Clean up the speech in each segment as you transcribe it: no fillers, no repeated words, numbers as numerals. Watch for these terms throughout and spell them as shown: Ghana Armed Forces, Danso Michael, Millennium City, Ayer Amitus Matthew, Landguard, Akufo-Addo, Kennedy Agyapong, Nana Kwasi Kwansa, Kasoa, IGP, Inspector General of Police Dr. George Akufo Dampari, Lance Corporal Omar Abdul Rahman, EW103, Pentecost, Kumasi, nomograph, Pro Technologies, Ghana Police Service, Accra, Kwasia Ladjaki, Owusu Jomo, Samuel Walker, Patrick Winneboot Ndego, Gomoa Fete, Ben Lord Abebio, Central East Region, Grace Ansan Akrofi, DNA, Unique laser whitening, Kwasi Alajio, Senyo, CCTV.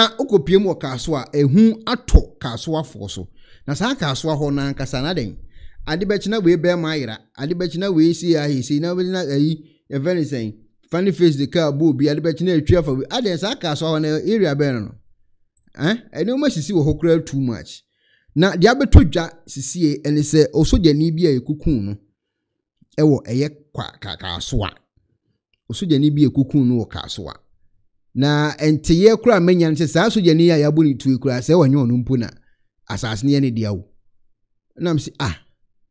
a okopiem wo Kasoa ehun ato Kasoa forso na sa Kasoa ho na nkasa na den adebechina we be maira adebechina we si ahisi na we na ayi every saying funny face the car bo bi adebechina atwa fa we aden sa Kasoa ho na area be no eno ma sisi wo hokra too much na dia betodwa sisi ene se osojani bi ekukun no ewo eye kwa Kasoa osojani bi ekukun no wo Kasoa na entiye kura menya nse saa sojani ya yabuni tuwe kura sewa nyo numpuna asasini ya ni diawu na msi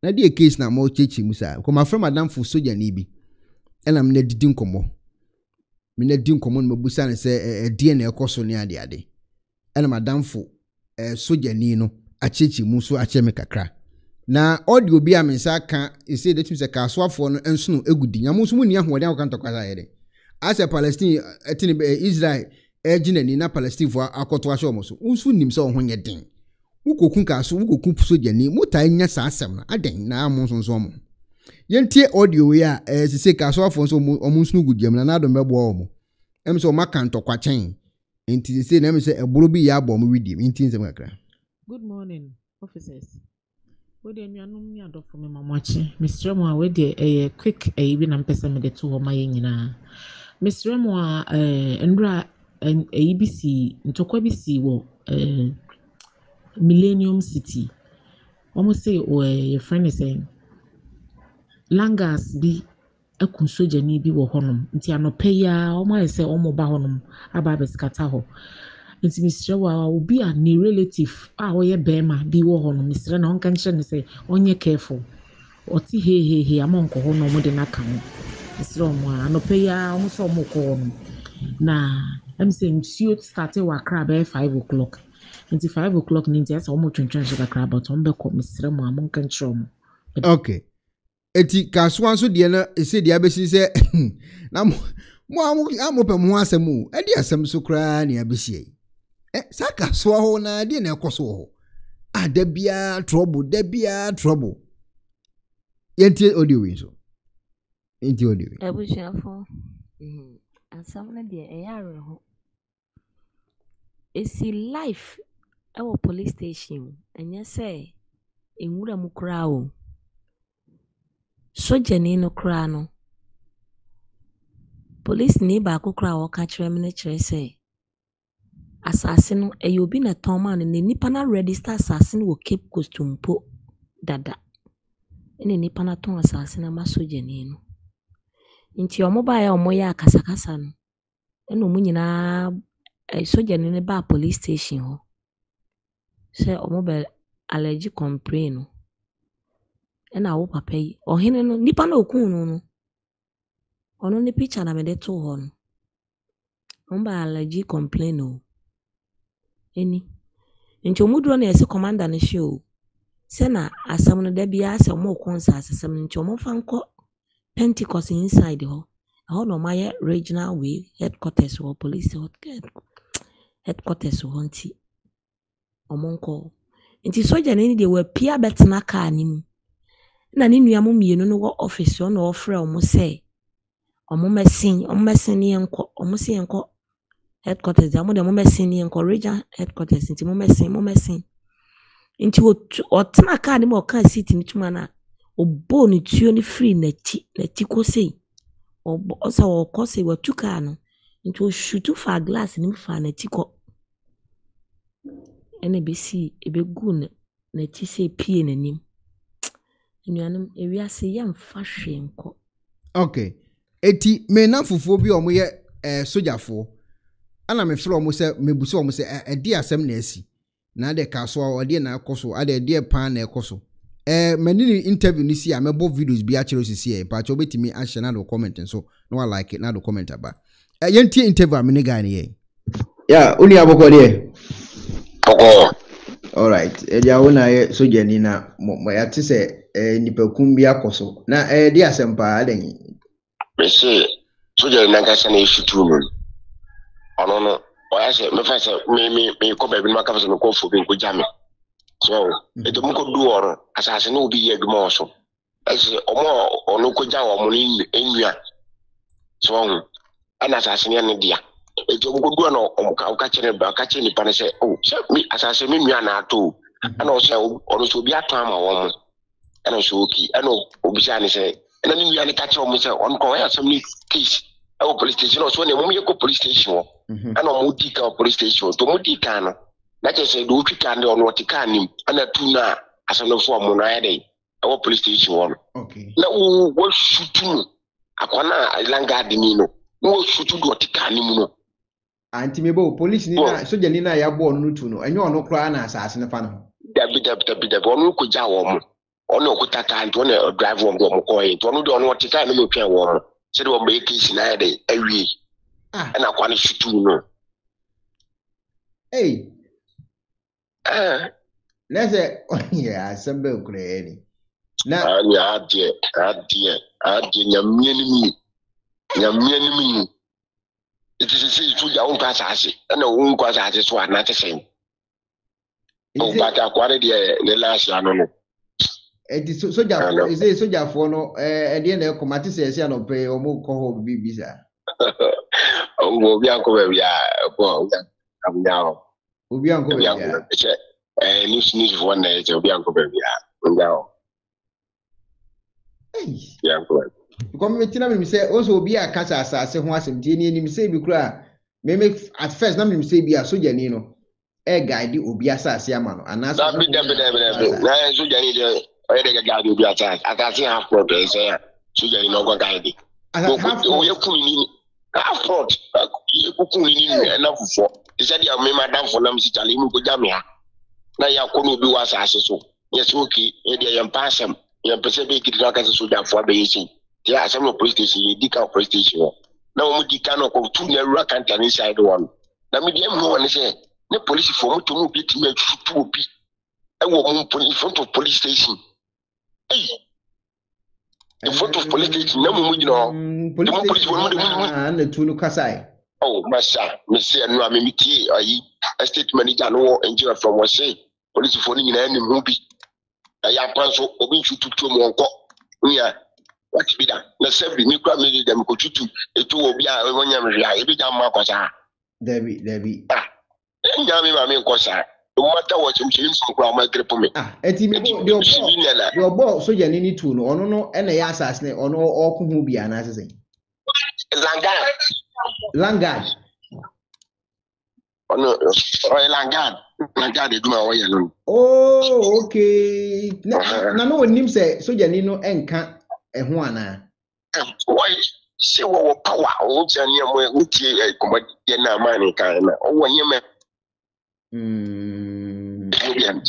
na diye case na mo chechi musa kwa mafra madamfu sojani bi ena mne didinkomo nimebusa nese DNA okoso ni adi adi ena madamfu sojani no achechi musu acheme kakra na audio biya mensa ka isi de chumse Kasoa fono ensunu egudi nyamusu muni ya huwadi ya wakanto kwa zaere as a Palestinian, Israel, Egypt, na Palestine for akotwasho moso. Unsu nimsa ohonye den. Ukokun Kasoa, ukokun sojani, muta nya saasem aden na amonso so mo. Yentie audio we a sise Kasoa for so omunsunu gudiam na na do mebo omo. Em so makanto kwachen. Enti sise na em se eboro bi ya abom widim. Enti nsem kakra. Good morning, officers. We dey nyanum nya do for me mamachi. Mr. Mo we dey quick bi na mpesa me de to ho maye nyina. Mr. Mwa Ndra ABC ntokwa bisi wo Millennium City. Omo say o your friend is saying Langas bi akunsojani bi wo honum. Nti anope ya omo ese omo ba honum aba beskata ho. Nti Mr. Wa obi a ni relative a wo ye bema bi wo honum Mr. na onka nche ne say onye careful. Oti he amonko ho no mo de naka ho. Sroma no pay almost on na I'm saying she started work crab at 5 o'clock. 5 o'clock ninjas almost to change the crab, but on the call Mr. Mamon can show. Okay, Eti Kasoa so dear, said the abbey said, Nam, I'm open once a moo, and dear some so cry near Bissi. Saka swallow, na dinner coso. Ah, there be a trouble. Yet, audio window. Into you. I wish I for and some dear arrow. It's life our police station, and you say in Woodham Crow. So Janino Crano police neighbor could crow or catch a miniature say assassin, and you've been a Toman and the Nipana register assassin will keep costume po dada and the Nipana ton assassin and Maso Janino. Inti omobaye omoya akasakasa no eno munyina soja ne ba police station ho se omobe allergy complain no ena wo papa yi ohene no nipa na okunu no ono ne picture na me de to ho no omba allergy complain no eni nti omudro na ese commander ne hye o se na asam no da bia se mo konsa asam nti omfa nko Pentecost inside ho. Ho no my regional way headquarters or police headquarters ho nti omonko nti soja na ni de were pia betna car ni mu na ni nua mo mienu no wo office on ofre omo say omo mesin ni enko omo say enko headquarters da mo de omo mesin ni enko regional headquarters nti mo mesin nti o tna car ni mo car seat ni tuma na obo ni tuyo ni free na ti kosei obo osa wo kosei wo tuka no nti o shutu fa glass ni mfa na ti ko ene be si ebegu na ti se pie na nim nyanum ewiase ya mfa hwe nko. Okay, eti me na fofo bi omo ye sojafo ana me fro omo se mebuso omo se ade asem na asi na de Kasoa ode na akoso ade de pan na ekoso many interview ni see amebo videos bi a chero sisi e pa cho betimi a share na do comment so no I like it na do comment aba yentie interview am ni guy ye yeah uni aboko de all right e dia wona ye soja ni na mo ya te se nipakum bi akoso na di asempa adan me se soja na ka sana issue too ono no o ya se me fa se me ko be bi ma ka so me ko fu bi ko jame. So, the Moko Duor, as I know, be a morsel. As Omo or Lokoja or Molin, India. So, an assassin, India, Antimebo police nina soja nina yabo nutuno enyo ono kra na asase ne fa no dabi onu kuja wo ono okutaka nto na drive wo mo koye to onu do onu otika na motwa wo se de wo be case na dey awie na kwa ne shutu no eh leze yeah sembe ukreni na ya adie nyamye ni mi it is a true young passage, and a wound was at this one, not the same. Oh, but I quarried the last animal. It is so young, is a soldier for no, and then the commander says, I don't pay or more call be visa. Oh, Bianco, a new sneeze one day to Bianco, now. Because say also be a cat as I say once and Jenny say be cry. Maybe at first, nothing say be a soldier, you know. A guy do be a sassiaman, and that's not be the yeah, some of police station, you dig out police station. Now, we can of two narrow can't inside one. Now, we don't know and say, the police for me to move it to make food. I will move in front of police station. Hey, in front of police station, no more, you know, police will not be to look aside. Oh, Massa, Monsieur, no, I mean, I state manager, no, and you are from what say, police for me in any movie. I have plans of being you to more. Yeah. What be that? The service, you can't make them go to it. Will be a one year. Every time, Marcosa, Debbie. Ah, and Yammy, I mean, Cosa. No matter what you change from grammar, grip on me. Ah, and your ball, so you need to know, no, and I ask, or no, or who be an assassin. Langard. Oh, no, Langard. Oh, okay. No, and him say, so Janino and can't. And Juana, why she will power old and money kind or when you met.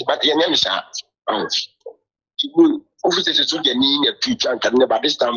But the name is officers who can need a future and can never this time.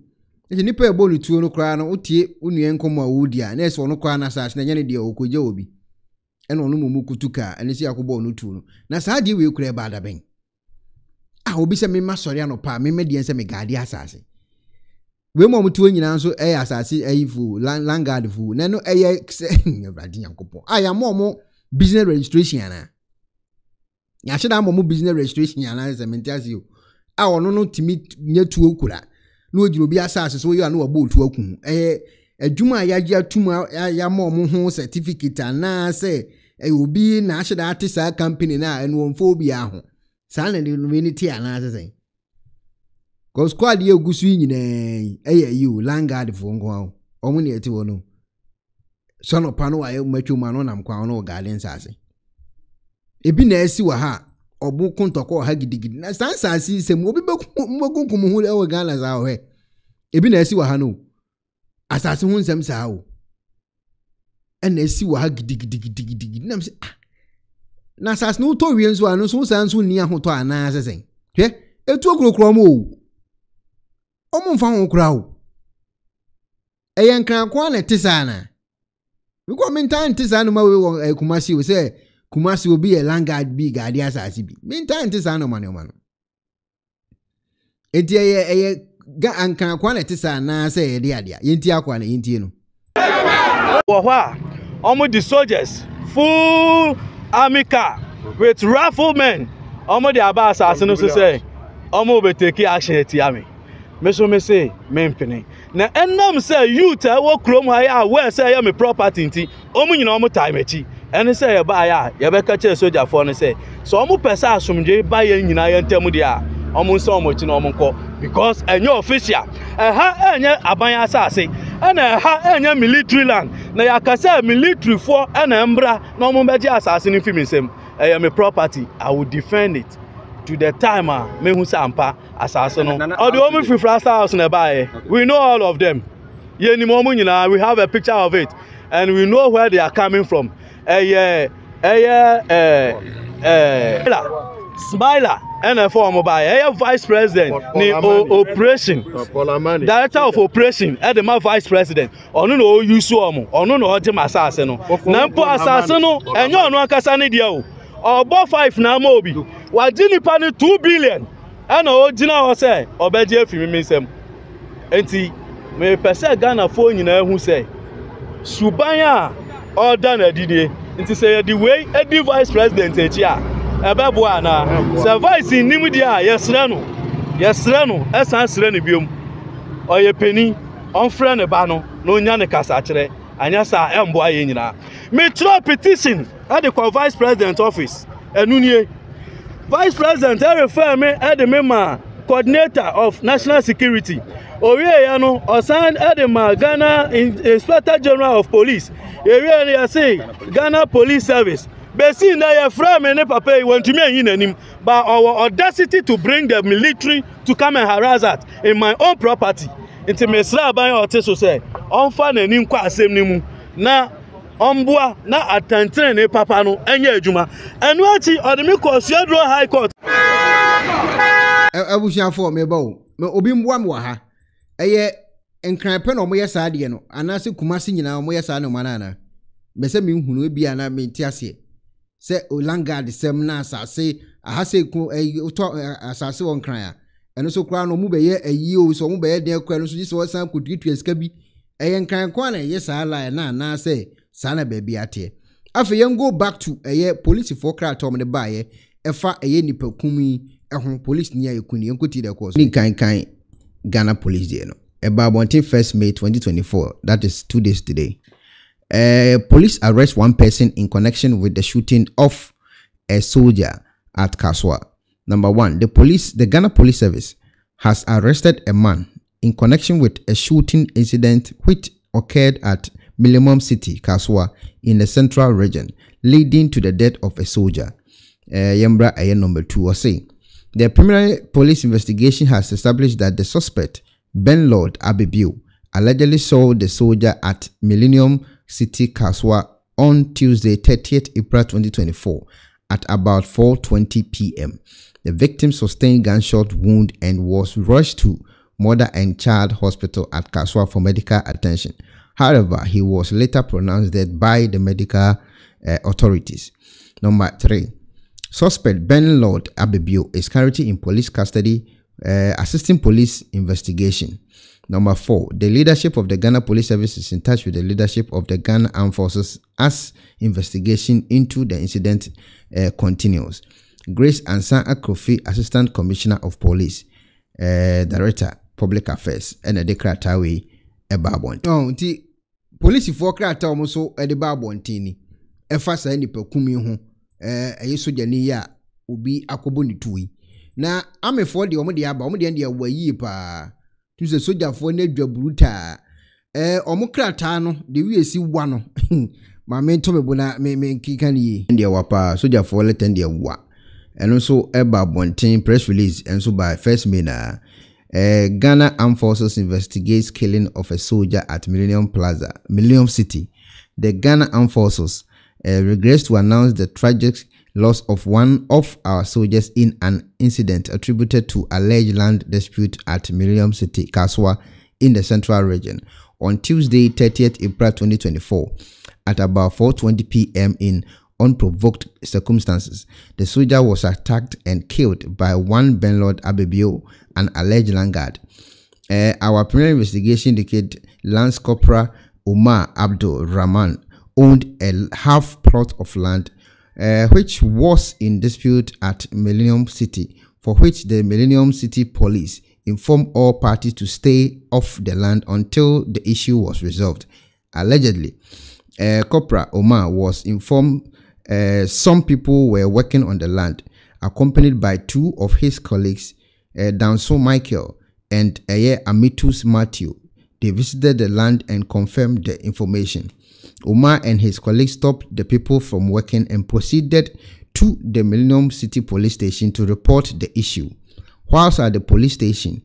Eti nipa ebo lutuo no kra no otie unuen komo awudia na eso no kra na saas na nyane de okoje obi. Eno no mumu kutuka ene si akobo no tuo no. Na saa de we kra ba da ben. Ah obi se me masori anopa me me de ense me gade asase. We mo mutu nyina nso asase ayifu Langard fu na no Brad Nyankopon aya mo business registration ana nya cheda mo business registration ana ze mentiasi o a wono no timi nyatu okura na ojiro bi asase so yo ana wo bo otu akun adwuma ya gya tuma ya mo ho certificate ana se obi na cheda atisa company na eno onfo bi aho sa na ni ni ti ana se cause squad ye gusu nyine you Langard for ngo omo ne eti wono so no pano wa ye matwu ma no nam kwa no garden sase ebi na esi wa ha obu kontoko ha gidigidi na sansasi sem obi bekunkum hu le Ghana za ho ebi na esi wa ha no asase hu nsem sa ho en esi wa ha gidigidi nam se na asase no to wie nso anu so sanso ni ahoto ana asese hwe etu okrokro mo omo mfa ho kura wo eyan kan kwa na tisana mi kwa mintan tisana ma we wo kumasi wo se Kumasi will be a langard big ideas as he be. Meantime, this animal. It is a can quality, and say the idea. Intiaqua, Intino. Wawa, almost the soldiers, full army car with riflemen. Almost the Abbas, as soon as they say, almost be taking action at the army. Meso me say, Mempene. Now, and them say, you tell what Chrome I where say I am a property in tea, almost in almost time at tea. And say a buyer, you ever catch a soldier for and say, so I'm a person from J. Bayan in Iron Temudia, almost so much in Omonco, because a new official, a high and a buyer assassin, and a high and a military land. Now, I can say military for an umbra, no more assassin in Fimism. I am a property, I will defend it to the time, Mehusampa, assassin, or the only Frasta house nearby. We know all of them. Any moment, we have a picture of it, and we know where they are coming from. Smiler and a former by a vice president, the operation director of operation, and the vice president. Or no, you saw him, or no, Jim Assassino, Nampo Assassino, and no, no, Cassani Dio, or Bob Five Namobi, while Jimmy Panny 2 billion, and all Gina was say, or Bedja Fimism. And see, may Passa Ghana phone, you know, who say, Subaya. All done a DD. It is the way a vice president is here. A babuana. Service in Nimudia, yes, Rano. Yes, Rano, as Ansrenibium. Or a penny, on friend a banner, no Yanaka Saturday, and yes, I am Boyanina. Metro petition at the vice president's office. And Nunye. Vice president, I refer me at the member, coordinator of national security. Oriano, Osan Adema, Ghana Inspector General of Police, Oriano say Ghana Police Service. But seeing that your friend and papa went to me in him, but our audacity to bring the military to come and harass us in my own property. Into Mesra by our Teso say, on fan and him quite same name. Now, on bois, now at Tantan, Papa, no, and Yajuma, and what he or the Mikos, Yadro High Court. I wish you for me, Bow, Obim Wamwaha. Aye, and crampen or moya sadiano, and I see Kumasi in our moya sano manana. Messemin who will be an amitiasi. Say Ulanga the same nasa, say a haseco a talk as I saw on crier, and also crown or move a year a year so move a dear crowners. This was some could get to escape. Aye, and crank one, yes, I lie na say, Sana baby at ye. After young go back to a year police for cry Tom the buyer, a far a yenny percumi, a home police near you couldn't quit the course. Kind. Ghana Police Day, no. About 1st May 2024, that is 2 days today. Police arrest one person in connection with the shooting of a soldier at Kasoa. Number one, the Ghana Police Service has arrested a man in connection with a shooting incident which occurred at Millennium City, Kasoa, in the Central Region, leading to the death of a soldier. Yembra Ayer number two or say. The preliminary police investigation has established that the suspect, Ben Lord Abebio, allegedly saw the soldier at Millennium City, Kasoa on Tuesday, 30th April 2024 at about 4:20 p.m. The victim sustained gunshot wound and was rushed to Mother and Child Hospital at Kasoa for medical attention. However, he was later pronounced dead by the medical authorities. Number three. Suspect Ben Lord Abebio is currently in police custody, assisting police investigation. Number four, the leadership of the Ghana Police Service is in touch with the leadership of the Ghana Armed Forces as investigation into the incident continues. Grace Ansan Akrofi, Assistant Commissioner of Police, Director, Public Affairs, and the Kratawi Ebabon. No, the police for Kratawi so Ebabon Tini. Efasa ni pekumi hon. Yesu jani ya ubi akoboni tuwi. Na ame fondi omodi yaba, omodi yandi ya wayi pa. Tuse soja fondi jwa buruta. Omokra tano, dewi esi wano. Ma mentome bona, me kikani ye. Ndi ya wapa, soja fondi tendi ya wwa. And also, eba bontin press release. And so by 1st May na, Ghana Armed Forces investigates killing of a soldier at Millennium Plaza, Millennium City. The Ghana Armed Forces regrets to announce the tragic loss of one of our soldiers in an incident attributed to alleged land dispute at Millennium City, Kasoa, in the Central Region. On Tuesday, 30th April 2024, at about 4:20 p.m. in unprovoked circumstances, the soldier was attacked and killed by one Ben Lord Abebio, an alleged landguard. Our preliminary investigation indicates Lance Corporal Omar Abdul Rahman owned a half plot of land which was in dispute at Millennium City, for which the Millennium City police informed all parties to stay off the land until the issue was resolved. Allegedly, Corporal Omar was informed some people were working on the land, accompanied by two of his colleagues, Danso Michael and Ayer Amitus Matthew. They visited the land and confirmed the information. Omar and his colleagues stopped the people from working and proceeded to the Millennium City Police Station to report the issue. Whilst at the police station,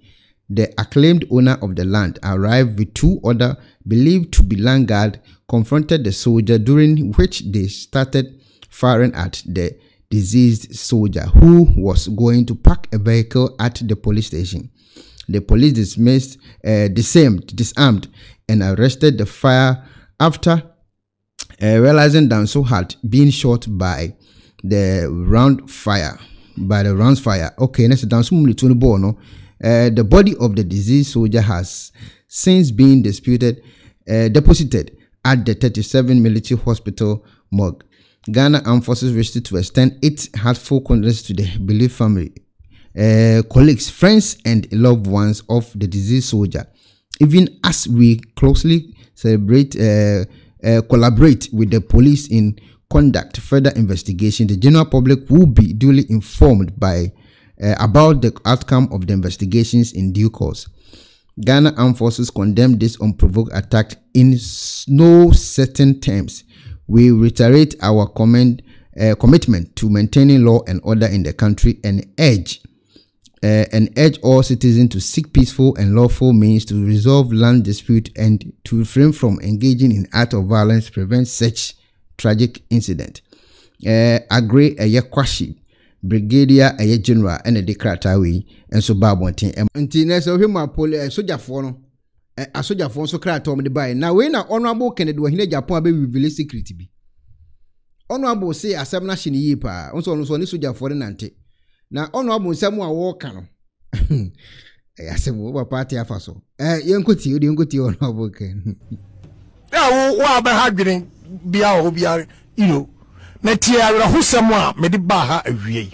the acclaimed owner of the land arrived with two other believed to be landguard, confronted the soldier, during which they started firing at the deceased soldier who was going to park a vehicle at the police station. The police disarmed and arrested the fire after realizing Danso had been shot by the round fire. Okay, next Danso Mulituni Bono. The body of the deceased soldier has since been deposited at the 37 Military Hospital morgue. Ghana Armed Forces wished to extend its heartfelt condolences to the bereaved family, colleagues, friends, and loved ones of the deceased soldier, even as we closely collaborate with the police in conduct further investigation. The general public will be duly informed about the outcome of the investigations in due course. Ghana Armed Forces condemned this unprovoked attack in no certain terms. We reiterate our commitment to maintaining law and order in the country and urge all citizens to seek peaceful and lawful means to resolve land dispute and to refrain from engaging in acts of violence, prevent such tragic incident. Agree Ayekwashi Brigadier Ayer General and a Dekratawi and so Babontin. A soldier for so cry to me by now. When Honorable Kennedy Agyapong be revealed secret be. Honorable say a seven nation yepa, also on so soldier for an ante. Now, Honorable Samuel Walker. I said, what party of us? Young Kuti, you didn't go to Honorable Ken. Oh, what about happening? Be our hobby, you know. Metia Husama Medibaha away.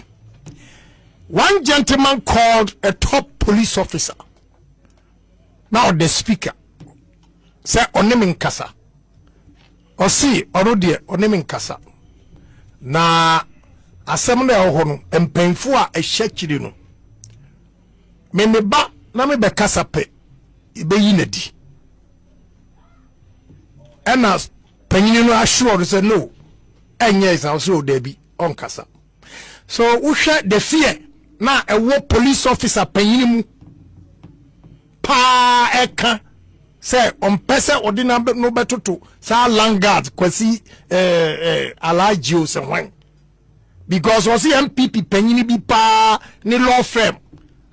One gentleman called a top police officer. Now the speaker say onemin kasa. Or see orode onemin kasa. Na asemne ohono empenfo a ehyekire no. Memeba na mebe kasa pe be yinedi. Ena penyini no assure say no. Enye isa so debi on kasa. So uhwe the fear na ewo police officer penyini mu pa eka say on pesa ordinary no better to sa langard Kwasi Alajio se wan because was MPP penini bi pa ni law firm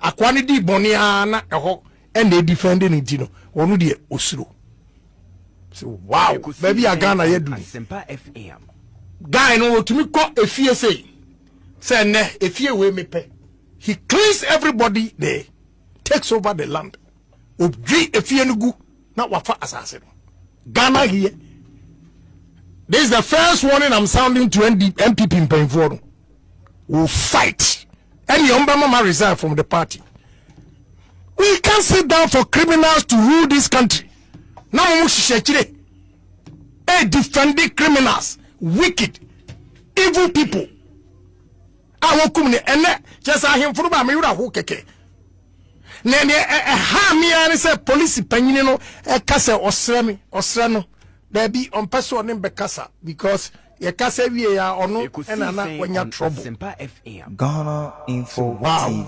akwani di boni ana eho and they defending it no onu de osuro so wow baby agana ye do sempa fam guy no otumi ko efie say ne efie we mepe he cleans everybody there, takes over the land. Ghana here. This is the first warning I'm sounding to MPP in Penforum. We'll fight. Any Ombama resign from the party. We can't sit down for criminals to rule this country. Now, defending criminals, wicked, evil people. I will come and just I him for me. Nene hami ani se police penini no kase osremi osreno baby on person ne bekasa because ye kase wie ya ono enana wanya trouble. Ghana Info TV.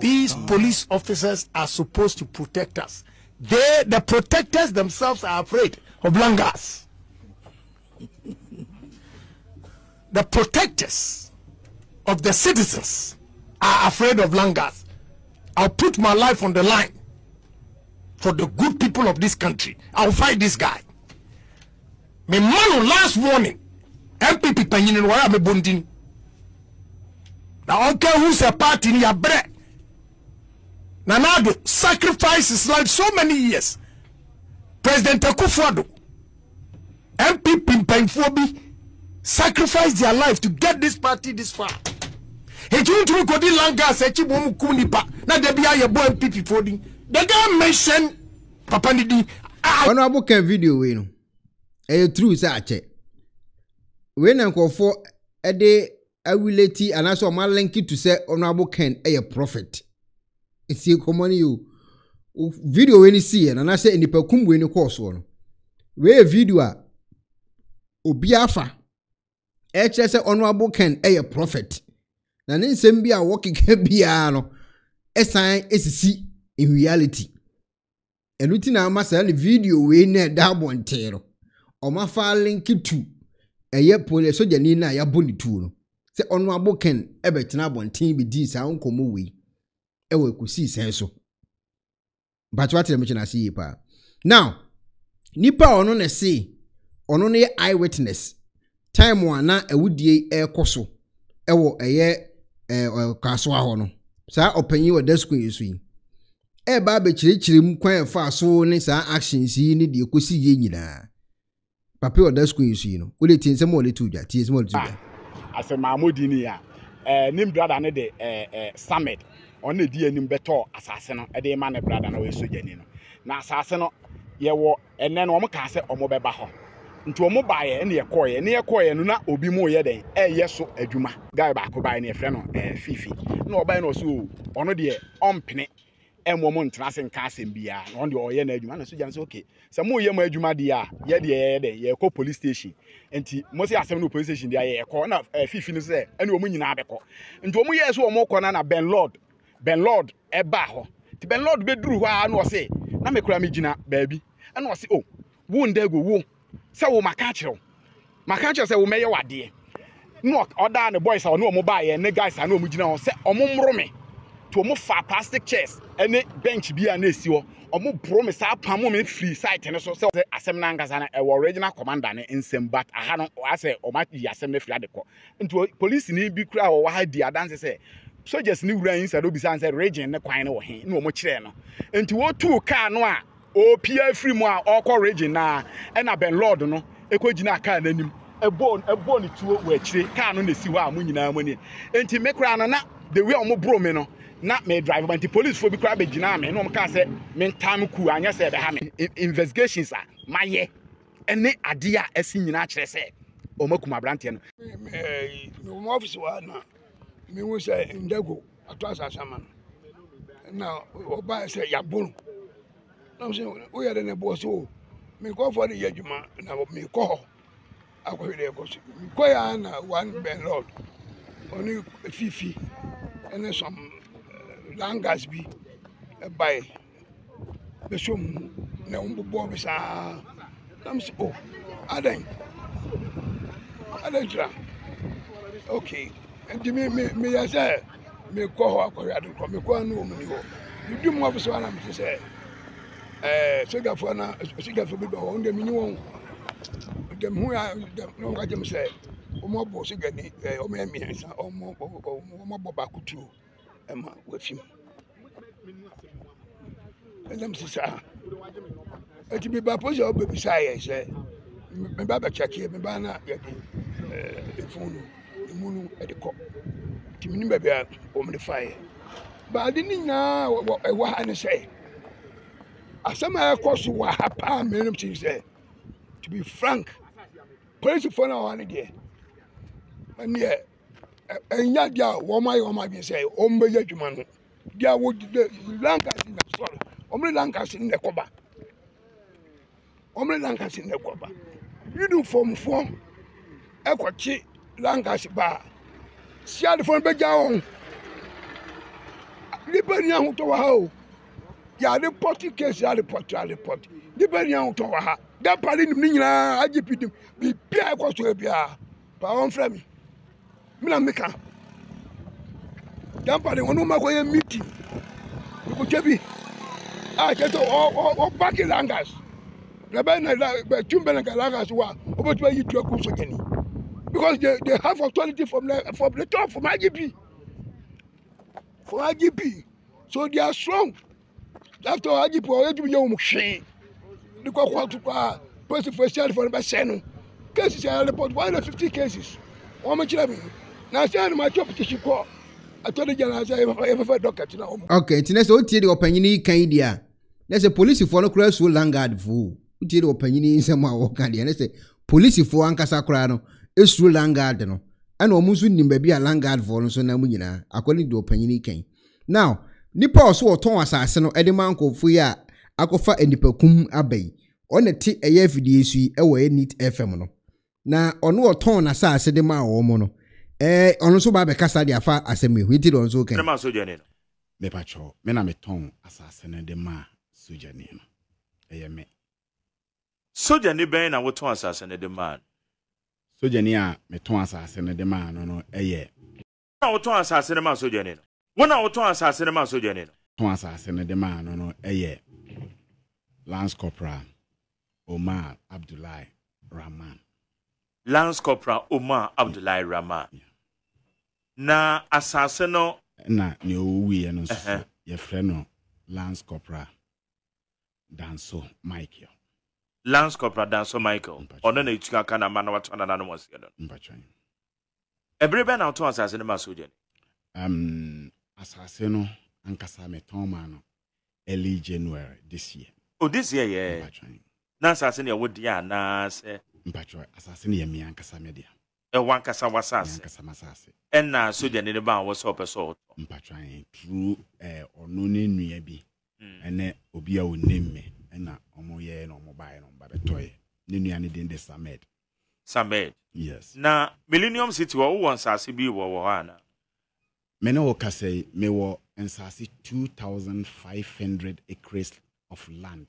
These police officers are supposed to protect us. The protectors themselves are afraid of langas. The protectors of the citizens are afraid of langas. I'll put my life on the line for the good people of this country. I'll fight this guy. My man, last warning. MPP Penyin wara me bondin. Na onka who's a party in your bread. Nanado sacrificed his life so many years. President Akufo-Addo, MPP Penfobi sacrificed their life to get this party this far. He didn't look at the langas, a chibum kunipa. Now there be a boy MPP for the guy mentioned Papa Nidi. On a book and video, we know. A true sache. When I call for a day, I will let you and I saw my link to say honorable Ken a prophet. It's a common you video when you see it, and I say in the Pakum when you course one. Where video Obiafa HS honorable Ken a prophet. And then Sembia walking Biano a sign is see in reality. And within our master video we need that one terror. Or my file link to a year police soldier Nina Yabuni Tuno. Say honorable Ken Ebertina Bontin be this uncle Mowi. Ewe could see senso. But what I mention I see pa. Now, Nipa on a say on a eyewitness. Time one na a wood ye air coso. Ewo a year Kasoa hono. Sa open you a desk you swing. Eba be chirichirim kwa fa so ne sa actions yi ni de kosi ye nyina. Papa o da school yi so yi no. Ole tin se mo ole tuja, tin se mo ole tuja. Ase Mahmudi ni ya. Nim brother ne de Samed. On ne di enim beto asase no e de ma ne brother na we soja ni no. Na asase no ye wo ene no mo ka se omo be ba ho. Nti omo ba ye ne ye koye, no na obi mo ye den. Ye so adwuma. Guy ba ko ba ne frɛ no Fifi. Na oba no so ono de ompene. Moment tracing casting beer on the Oyen Edman, so Jans okay. Some more Yamajuma dia, yet the call police station. And Mosia Samu police station, the corner of 15 there, and woman in Abaco. And 2 years or more corner Ben Lord, a baho. The Ben Lord bedrew, I know say, Namekramigina, baby. And was oh, wound there go. So my catcher said, may your idea. Knock or down the boys are no mobile and the guys are no mujina or set or mumrome. To move for plastic chairs and a bench be an issue or more promise up a moment free site and so as a Nangasana, our original commander in Sembat, I had not say or might be assembly fladico. And to police need be crowd or why the dance say. So just new rains and besides a region, the quine or him, no much. And to what 2 car noir or Pierre Freemoir or co region now and I Ben Lord no, a cojina can and a bone to which they can't see what I'm winning. And to make round the way I'm bromeno. Not me drive, but the police for be crab in Jiname, no can say, men time cool, and yes, they have investigations. My ye, and they are dear as senior actress, Omokuma Brantian. No officer, me will say Ndego, a class as a man. Now, Oba say Yabun. No, we are in a boss who may go for the Yajima, and I will make call. I will be a boss. Koyana, one Ben Lord, only Fifi, and some. Langas be by the sum no bobs are. Oh, I don't try. Okay, and to me, I say, me call her Corrado, come, you call no money. You do more so, I'm to say. Sugar for now, sugar for people, only minimum. Them who are no, I can say, more boss again, or maybe or more bobaku too. With him, and I'm sister. It will be Babos or Baby Sire, said Baba Chaki, Babana, the phone, the moon at the cop. Timmy Baby, over the fire. But I didn't know what I want to say. I somehow cost you what happened, to be frank, police for now on again. And yet, and yet, my be say, Ombe Yajuman. There would Lankas in the story, Omri Lankas in the Coba. You do form, Equachi Lankas bar. See the phone by John. Liberian to a hoe. The potty case, the potty. Liberian to a hat. That party, I give you be Pierre Costa, Pound Fleming. Milamika. Dampari ono makoye miti. Kuchebi. Ah cheto o baki langas. Leba na chumba na langas wa. Obo tuwa yitu akusogeni. because they have authority from the top, from IGP. From IGP. So they are strong. After IGP, already be young machine. Look what to person for sale for number seven. Cases are report 150 cases. How much have you? Now, see, I'm a job petition call. I told the general, I have a doctor. Okay, it's next. What did the opinion in Canada? There's a police for no cross will langard fool. What did the opinion in someone walk and they say police for Ancasacrano is through langard. No, and almost wouldn't be a langard for so Namina, according to opinion in Kane. Now, Nippa saw Thomas Asano, Edimanco Fuya, Akofa and Nipacum Abbey. On the TAFDC, away neat ephemeral. Now, on what tone as I said, my woman. Eh, on so by the Casadia far as a me, we did on so can. The patrol, Menameton, assassin and the ma, Sujanino. Eh, me. Sojani Ben, I would ton assassin and the man. Sojania, meton assassin and the man, no, eh, yeah. I would ton assassin and Sujanino. One hour ton assassin and Sujanino. Ton assassin and the man, no, eh, yeah. Lance Corporal Omar Abdul Rahman. Lance Corporal Omar Abdul Rahman. Yeah. Na asasino na ni owi eno so ye freno Lance Corporal Danso Michael. Lance Corporal Danso Michael. Ono na ichika kana mana watu na nanu wasi edon. Mpachan. Ebrebe na oto asasino masoje. Asasino ankasa meton mano early January this year. Oh this year yeah. Mpachan. Na assassin ya wodi ana se mpacho assassin ya mi ankasa me dia e wankasa wasase ankasa masase en na soja ne ba wo so peso mpacho true ono ne nua bi ene obi a onim me na omo ye na omo bae na omo ba betoye ne nua ne den de samed yes na Millennium City wo ansase bi wo ana me no kasei me wo ansase 2500 acres of land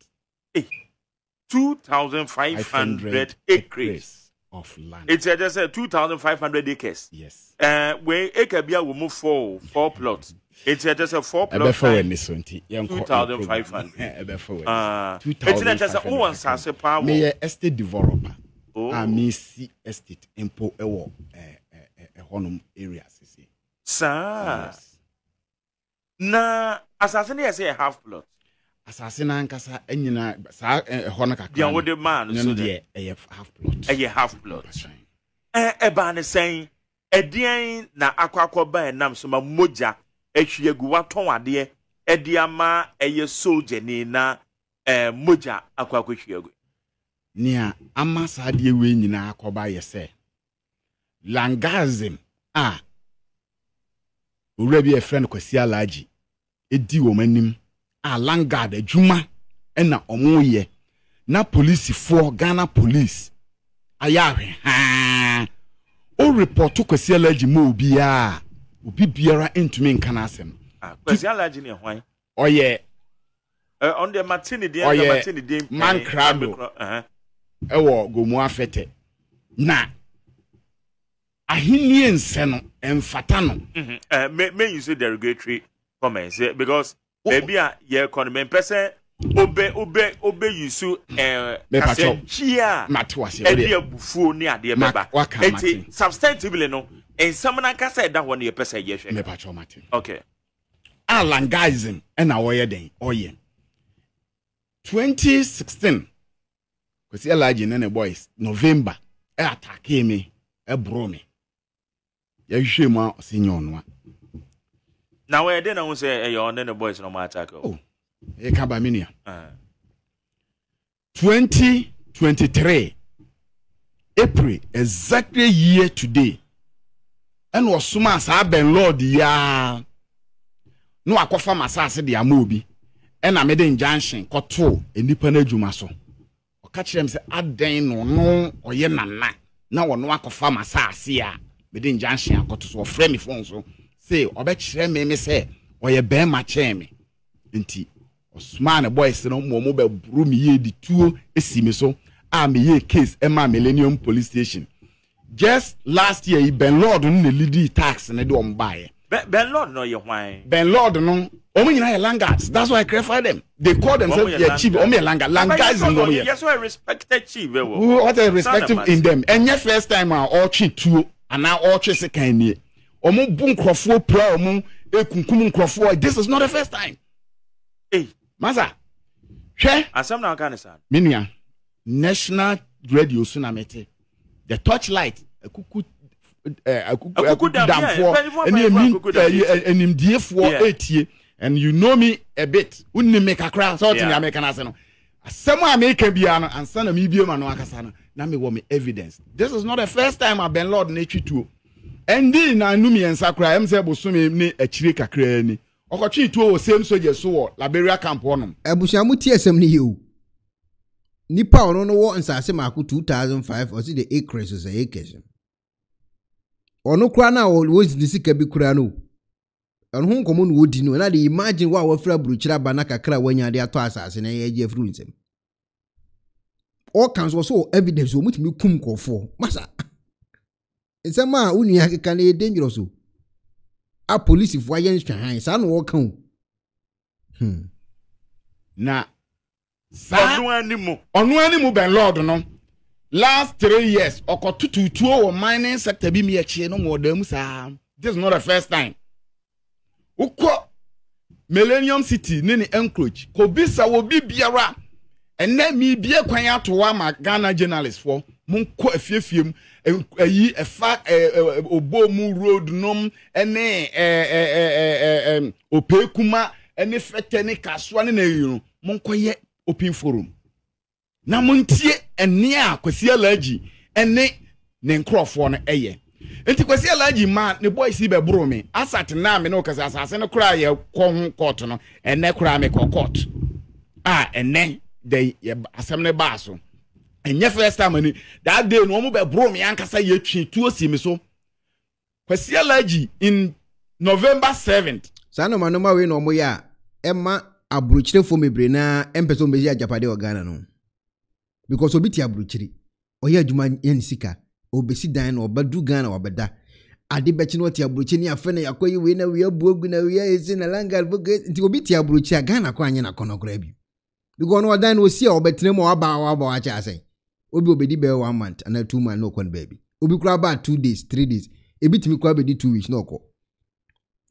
2,500 acres of land. It's just 2,500 acres. Yes. Where acre bia will move four plots. It's just four plots. 2,500. It's just who wants us a power. May estate developer. Oh. Ami si estate impo ewo honum areas. Sir. Na assassin yes a half plot. Assassin and Cassa, and you know, Honaka, the old man, no, dear, a half blood, a half blood. A ban is saying, a dear, na aquacoba and Namsuma Moja, a Shiguaton, dear, a dear ma, a soldier, Nina, a Moja, aquacuchio. Near Amas had you win in Aquaba, you say. Langazim, ah, Urebi a friend Kwasia Ladjaki, a dear woman. A langard a juma and na omoye na police for Ghana police ayare ha o report to Kwasia Ladjaki mo bia obi biara entumi nkana asem Kwasia Ladjaki ne hwan oye on the martini dey on the martini dey man crowd ewo Gomoa Fete na ahini ense no emfata no may you say derogatory comments because baby, your economy person obey you so. Chia, Matwasi. Ebi a buffo ni adi meba. Eti substantively no. And someone I can say that one your person yes. Me patcho Martin. Okay. Our languageism and our year day. Oh yeah. 2016. Kwasia Ladjaki nene boys November. E attack me. E bro me. Ya shema senyo no. Now I didn't want to say your name boys no matter. Oh, a cabaminia 2023 April exactly year today. And was sumas have been Lord ya no akofa masase dia mobi. And I made injunction koto a nipane jumaso. Or catch them say aden no or ye nana. Now no akofa masase ya made injunction koto frame phone so. Say, obetchere me say, or ye bear my chairman. Inti, or smile a boy, no more mobile broom ye de two, a simiso, and me ye case Emma Millennium Police Station. Just last year, Ben Lord only lead tax and I don't buy. Ben Lord no why. Ben Lord no. Omo nyina Langards. That's why I clarified them. They call themselves their chief. Omo Langards. Langards in Omo. Yes, why respected chief. What are respected in them? And your first time all chief two and now all chief second year. Omo bun crofo pra omo ekunkum crofo. This is not the first time. Hey, Masa. Che? Asam na Afghanistan. Minya. National Radio Sunamete. The Torchlight. And you know me a bit. Wouldn't make a crowd out in American Asano. Someone make a piano and son of Mibium and Wakasana. Nami want me evidence. This is not the first time I've been Lord Nature 2. And then I knew me and Sakra, M. Sebusumi, a Chirika Crane. Okachi 2 was same soldier so Liberia Camp Honum. Abushamuti assembly you. Nipa on the war and Sasemaku 2005 or see the acres as a occasion. Or no crana always the sick be crano. And home common would know, and I imagine what our friend Bruchera Banaka cry when you are there to assassin a year of ruins him. All counts was so evidence you meet me kumko for, Massa. It's a man who you can be dangerous. A police if why hands and walk home. Nah, on one animal, Ben Lord, no. Last 3 years, or 2 or mining sector be me a chain or them, sir. This is not the first time. Uko Millennium City, Nini Encroach, Kobisa will be Biara, and let me be a quaint to one my Ghana journalist for Munko a few a ye a fact a Obomu Road nom, and Opekuma, and if a tennic as one in a room, Munko ye open forum. Namuntie enia Kwasia Ladjaki ene ne nkrofo no eye enti Kwasia Ladjaki ma ne boy si be bro me asat na me no kasa asase no kra ye kon court no ene kra me court ene dey asem ne ba so enye first time ni that day no mo be bro me ankasa ye twitu osi me so Kwasia Ladjaki in November 7th sano manoma we no mo ya ema abruchirefo mebre na empeso meji ajapade ogana no because obiti abruchiri oya aduma yanisika obesi dan na obadu Ghana wabada ade bechi no ti abruchini afa na yakoyi we na we abuogu na we ezi na langal boga nti obiti abruchi a Ghana kwa anya na konokra bi because no dan no si a obetene mo aba acha asai obi obedi be 1 month and 2 month no kon baby obi kura ba 2 days 3 days ebitimi kura be di 2 weeks no ko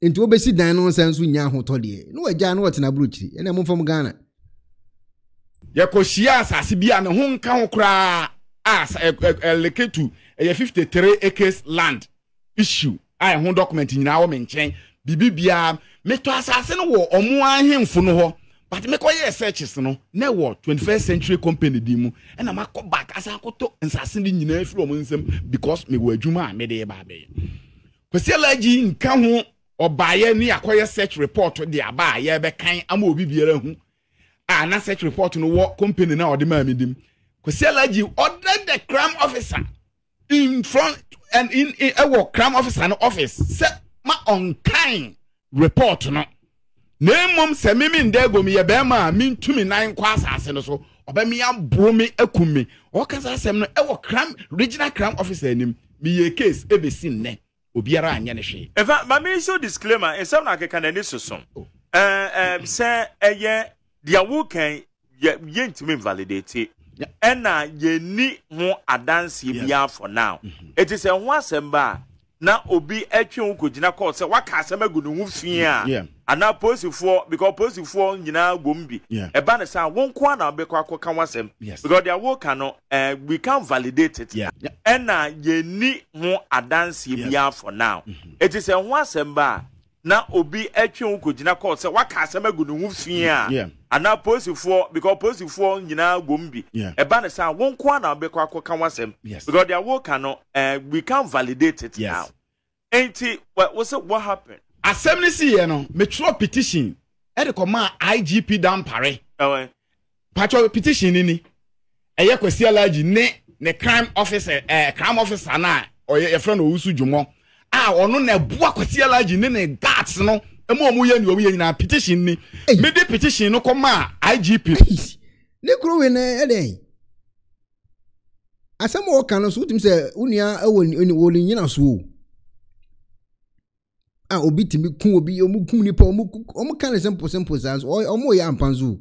nti obesi dan no nsansu nya ahotode no agya no otena abruchiri ene mo fam Ghana Yakoshia Sasibia na Hong Kong Kra as a leke to a 53 acres land issue. I home document in our men chain, Bibia, Meto Assassin War or Mua him for no, but make all your searches no, never 21st century company demo, and I'm a call back as I could talk and assassin in from them because me were Juma made a baby. Kwasia Ladjaki in Kamu or by any acquire search report to the Abba, ye be kind and will be around. And that such report no what company now the man with him. Kwasia Ladjaki ordered the crime officer in front and in a crime officer no office. Set my unkind report no. Name mom se me min de go me ye be ma min to me nine kwasase no so oba me abro me akumi. O kasa asem no e wo crime regional crime officer nim me ye case e be sin ne obiara anya ne hwe. Eva ma me show disclaimer e sam na keka na ni susun. Say eye dia wo kan ye ntimi validate and na ye ni ho adanse bia for now it is a ho asemba na obi atwe wo kugina call say waka asem agunu hu fia ana posifo because posifo nyina gombi e ba na say won ko na be kwa kan wasem because dia wo kan no we can validate it and na ye ni ho adanse bia for now it is a ho asemba na obi atwe wo kugina call say waka asem agunu hu fia and now posifo because posifo nyina gombi e ba na say won ko na be kwa kan wasem because dia wo kan no we can validate it now enti what happened assembly see here no metro petition e de koma IGP Dampari patro petition ni eye Kwasia Ladjaki ne crime officer na or your friend Owusu Jomo ono na bua Kwasia Ladjaki ne guards no na petition ni me de petition no koma IGP ne kro we na eden asamo o kan so utim se unia ewoni woli nyina so Ah, obi timi kun obi omu kun nipa omu kan le simple sans omo ya ampanzu.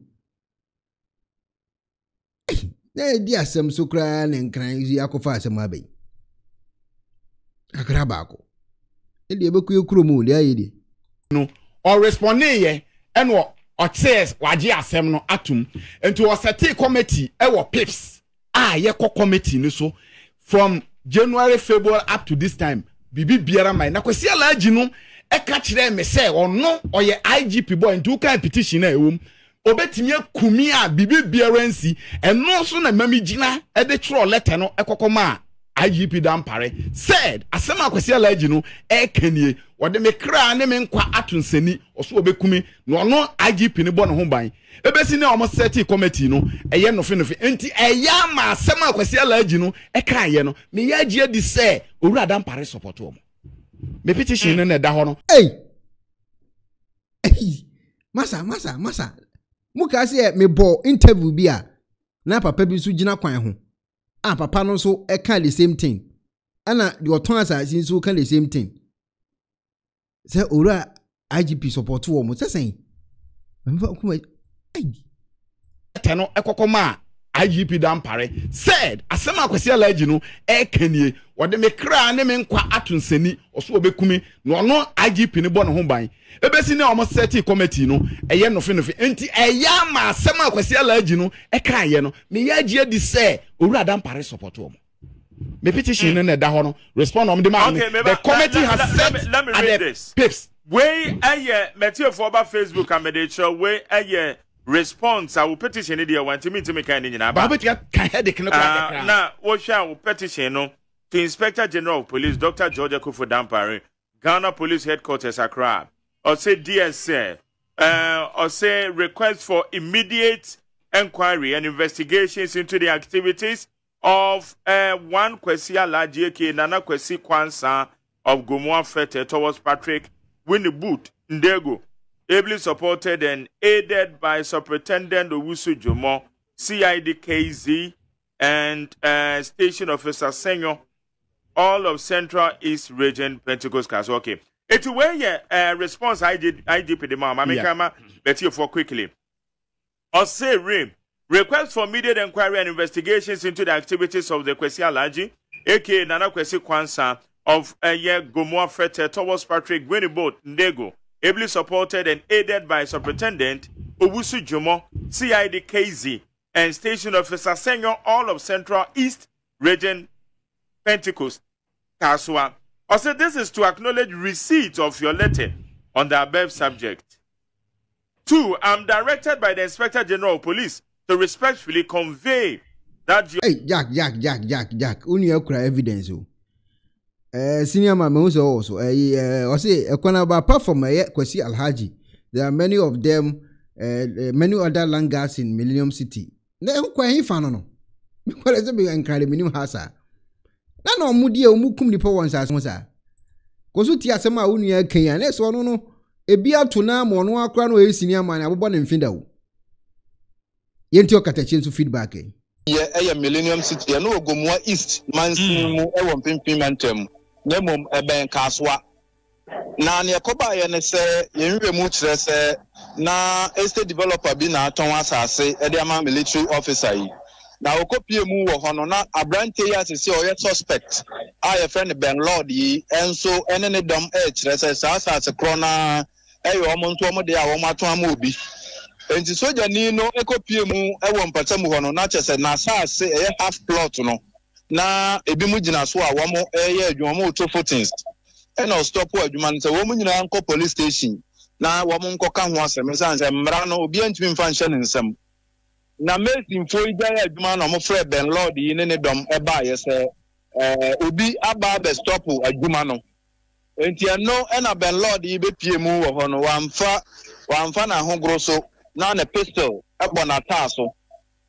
Na di asem so kra na nkran yi akofa asem abai. Akraba ko. Ele ebeku ye kuro mu le ayede. No, o respond ye and o says waje asem no atum. Enti o seti committee e wo pips. Ah, ye committee ni so from January February up to this time. Bibi biara mai na Kwasia Ladjaki no eka kire me se ono oye IGP boy ntu kan petition na ewom obetimi akumi a bibi biara nsi eno so na mami gina e de tro letter no ekokoma IGP Dampari said asema Kwasia Ladjaki no ekanie wode me kra ne me nkwa atonsani oso obekumi no ono IGP ne bo ne ho ban ebesi ne omo set committee no eye no fe no fe enti eya ma asema Kwasia Ladjaki no eka aye no me ya gie di se owura Dampari support omo me petition ne da ho no hey masa muka se me bo interview bi a na papa bi so gina kwan ho a papa no so eka the same thing ana the otonasa sin so eka the same thing se owura IGP support omo se sen me fa kuma ay tano ekokoma IGP Dampari said asema Kwasia Ladjaki no ekanie wode me kra ne me nkwa atonsani oso obekumi no no IGP ne bo ne ho ban ebesi ne omo set committee no eye no fe no fe enti eya ma asema Kwasia Ladjaki no eka aye no me ya gie di se owura Dampari support omo me petition ne da ho no respond om the man the committee has said let me read this pips way aye Matthew for ba Facebook and medical way aye response I will petition it here want to meet me kind in na but you can head the kind of na we shall petition no to Inspector General of Police Dr. George Akufo Dampari Ghana Police Headquarters Accra or say DSA or say request for immediate inquiry and investigations into the activities of one Kwasia Ladjaki Nana Kwasi Kwansa of Gomoa Fete towards Patrick Winneboot Ndego ably supported and aided by Superintendent Owusu Jomo, CIDKZ, and Station Officer Senyo, all of Central East Region, Pentecost, Kasoa. Okay. It's where response I did, IDP demand. I mean, come bet you for quickly. Or say, request for immediate inquiry and investigations into the activities of the Kwasia Ladjaki, aka Nana Kwasi Kwansa, of Gomoa Fete, towards Patrick Winneboot Ndego. Ably supported and aided by Superintendent Owusu Jomo, CIDKZ, and Station Officer Senyo, all of Central East Region, Pentecost, Kasoa. Also, this is to acknowledge receipt of your letter on the above subject. 2. I'm directed by the Inspector General of Police to respectfully convey that you... Hey, Jack. Only okra evidence, oh. Senior mama who's also I say apart from Kwasia Ladjaki, there are many of them, many other langars in Millennium City. They who quite fan no. Because they be incredible minimum hasa. Na no mudi omukum nipa won sa sa. Koso ti asema wo nua kan ya na so no no ebi ato na mo no akra no e senior man abobo ne mfinda wo. Yenti okatachi so feedback eh. Ye eye Millennium City ye no Gomoa East mansin mu e won pimpim antem. Nemom eben Kasoa na ne koba ye ne se ye nwe mu kire se na estate developer bi na aton asase e de ama military officer yi na okopie mu wo hono na abrante ye asese o ye suspect aye friend Ben Lord yi enso ene ne dom e kire se asase krona e yo mo nto mo de a wo maton ama obi enti soja ni no ekopie mu e wo mpatamu hono na kire se na asase e half plot no na ebi mu jina so a wo mo eye adwuma mo to footings e na stop adwuma nse wo mu nyina nko police station na wo mo nko ka ho asem sanse mra no obi antumi mfa nhye nsem na meeting fo igaya adwuma na mo frɛ Ben Lord yi ne dom e ba ye se obi aba be stop adwuma no enti no e na Ben Lord yi be pie mu wo ho no wamfa na ho gro so na ne pistol e bona ta so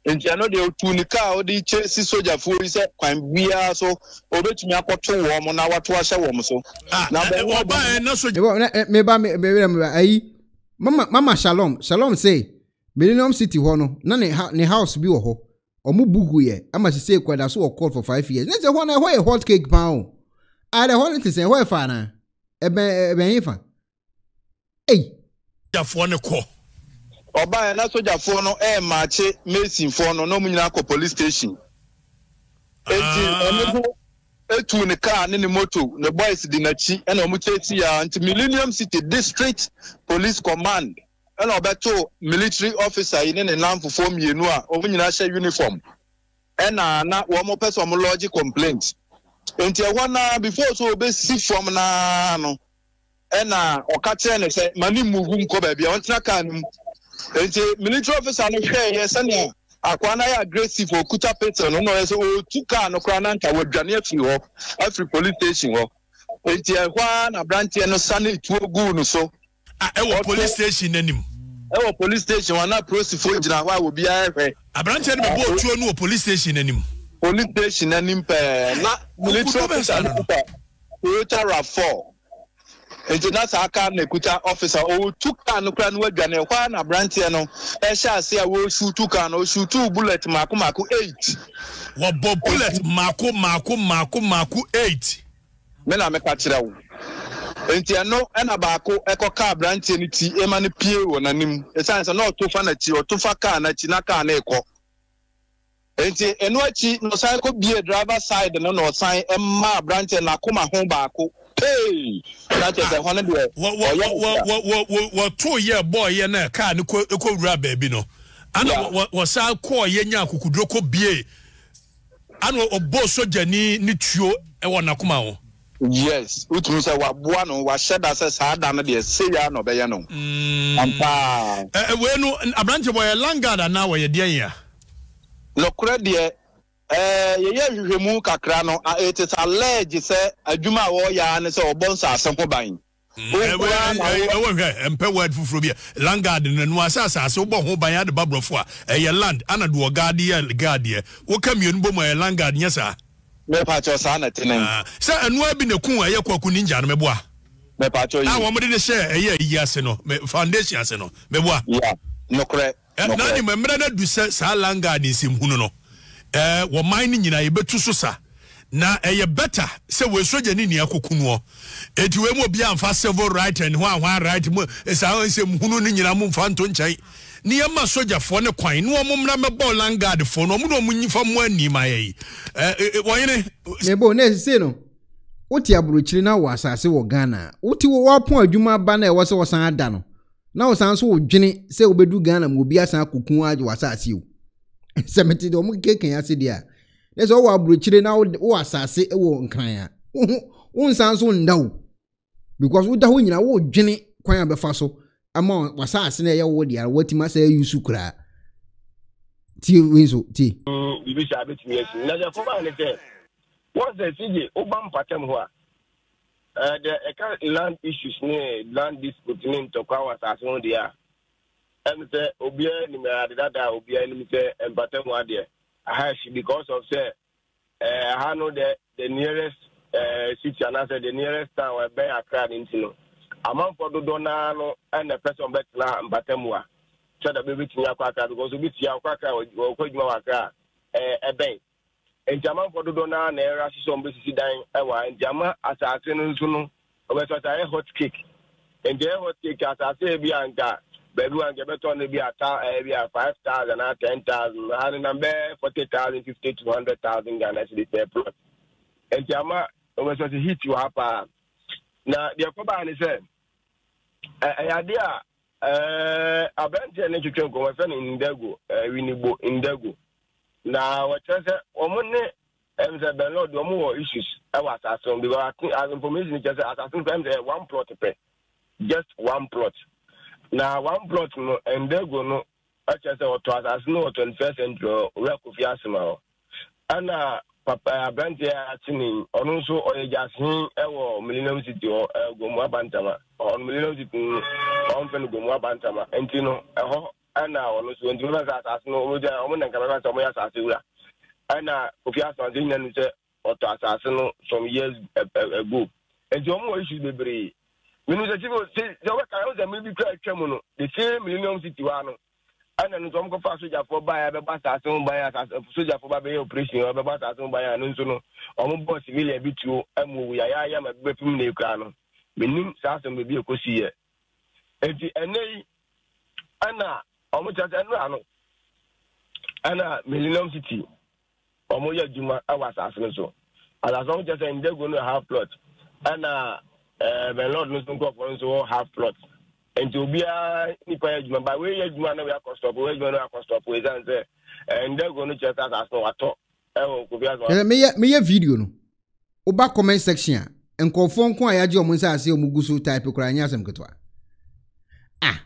ntia no de otunika odi chesi soldier fu yi se kwan bia so obetumi akoto wo mo na wato ahye wo mo so na wo ba na so me ba ai mama shalom say Millennium City ho no na ne house bi wo ho omo bugu ye ama se kwada so wo call for 5 years na se ho na ho hot cake pound are the holiday say ho fa na e ben yin fa Hey. Oba na soja fo no e maache mesin fo no no munyina ko police station. Etu ne car ne moto ne boys di nachi e na omucheti ya anti Millennium City District Police Command. E na obeto military officer yi ne ne namfofo mienu a omunyina she uniform. E na wo mo person mo lodge complaint. Enti e wana before so be see from na no. E na okache ne se mani mugu nko ba bia ontina car ni. Military officer no share here senior akwana ya aggressive okuta pattern no no say o tuka no kra na nka wadwane afi ho afri police station ho enti ehwa na branch no sane tuogu no so ewo police station nanim ewo police station wana prosifo jina hwa obi ahwe branch no be bo tuo no police station nanim pe na military officer no tuta rafor Engineers aka na kuta officer o tuka no kra no adwane kwa na brantie no e sha ase a wo tuka no shoot bullet mako 8 wo bo bullet mako 8 me na me ka kire wo entia no e na baako ekoka brantie ni ti e ma ne pie wo nanim e sha ase no tofa na chi o tofa ka na chi na ka na eko enti eno achi no sai ko bie driver side no no sai e ma brantie na koma ho baako Hey, that is a honor. What 2 year boy, na car, no co rabbi, no. And what was our core yenya kukudroko be? And what both soldier ni nitio and one akumao. Yes, Utmusa Wabuano was shed as hard and the Sayan or Bayano. Well, a branch of a Langada now, a dear. Locradia. Ye remove Kakrano, it is alleged, say, a Juma or Yan, so Bonsa, some combine. And per word for Frubia, Langarden and Wasasa, so Boho by the Babrofwa, a land, Anadua Guardia, Guardia. What come you in Boma, Langard, yes, sir? Mepacho Sanatin. Sir, and where been a Kuna, Yakoku Ninja, Meboa? Mepacho, I wanted to share a year, Yaseno, Foundation, Yaseno, Meboa. Yeah, no correct. And none of my brother do say Salangard is him, Huno. Wa mining in a betu susa. Na a better, so we soldier in Yakukuno. It will be a fast several right and one right as I say, Mununin Yamu Fanton Chai. Niama soldier for no coin, no mumma ball langard for no muni from one ni my. Nebo Nesino. What ya bruchina was as you were Ghana. What you were point, Juma Banner was our son Dano. Now, sounds so Jenny, say we do Ghana, will be as I was as you. 70 domke kan ase dia na so wa bruchire na wo asase e wo nkran a wo nsanso nda wo because wo da ho nyina wo dwene kwan abefa so ama wo asase na ye wo dia watima sa yusu kra ti winzo ti bi bi sha beti yes na ya fo ba ne te what's the thing o ba mpatem ho a the land issues ne land dispute ne to kwa wa asase no dia and say Obia ni Adada Obia ni say Mbatemu there. I because of say I know the nearest city and I said the nearest town where be Accra Ntino. Among for do na no and the person back na Mbatemu a. So the baby tinya kwa Accra because Obi tinya kwa Accra o kwaduma Accra ben. And among for do na na era si so mbisi dan e wa and jama asase no nso no obeto say hot cake. And the hot cake asase bi anka Beruan Gabeton may be a 5,000 or 10,000, and a number 40,000, 50 to 100,000 Ghana cedis per plot. And Jama was a hit you up. Now, the Akobani said, I bent an education conversation in Ndego, Winneboot Ndego. Now, what I said, Omone, and the Ben Lord Domo issues, I was asking, because I think as information, just as I think one plot to pay, just one plot. Now one plot no and they go no just or to as no 21st century recufiasma. And Papa Brantia Atini or also or Yasin or Millennium City or Gomoa Bantama or Millennium City on Gomoa Bantama and Tino and now also and as no and Canada somewhere as you are. And Ufias or to assassin some years ago. And you almost should be the same Millennium City one, and then some soldier for by the Batas owned by a soldier for by operation or the Batas owned by an insular or more civilian B2, and we am a Bethune Crano. Meaning, Sassam will be a Cossier. Eti ene ana omuchache anu ano ana Millennium City omoya juma awasase so alaso omuchache Ndego no half plot ana Ben Lord no sunko for so half plot enti obia nipa adjuma ba we adjuma na we akostop we adjuma na akostop we zanze Ndego no cheta aso wato ewo ko bia so me ya video no oba comment section enko fon ko ayaje omunsa ase omugusu type kura nya asem ketwa ah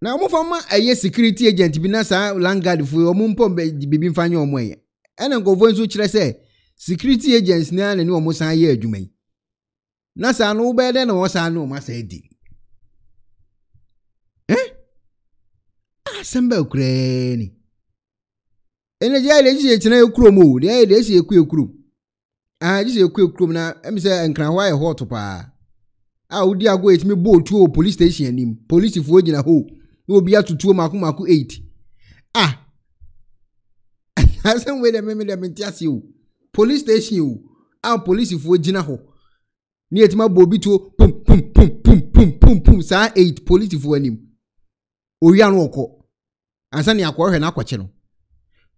na omufama aye security agent bi na sa langard fu omumpombe bibi mfanye omoye ene enko fon so kire se security agents na ne omusan ye adwuma yi na sa no be de na wo sa no ma sa edi asembe okure ni ene je ile je chine ekuro mo de ile je ekuro ah this is a quick room now. I'm saying, can I hot to pa? I would dear go me boat to a police station. Him police if we in a hole will be out to 2 Maku 8. Ah, I some way the memory you police station. You our police if we in a hole near to my bobby to pum pum pum pum pum pum pum. Sir 8 police if we him. Oh, you are no call. And Sunny Aquarius and Aqua Channel.